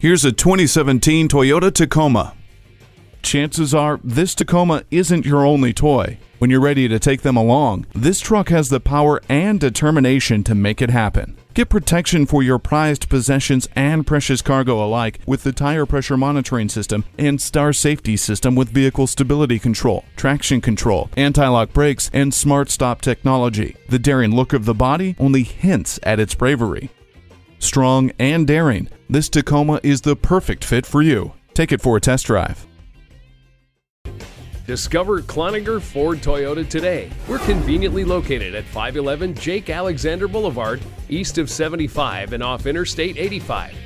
Here's a 2017 Toyota Tacoma. Chances are this Tacoma isn't your only toy. When you're ready to take them along, this truck has the power and determination to make it happen. Get protection for your prized possessions and precious cargo alike with the tire pressure monitoring system and star safety system with vehicle stability control, traction control, anti-lock brakes, and smart stop technology. The daring look of the body only hints at its bravery. Strong and daring, this Tacoma is the perfect fit for you. Take it for a test drive. Discover Cloninger Ford Toyota today. We're conveniently located at 511 Jake Alexander Boulevard, east of 75 and off Interstate 85.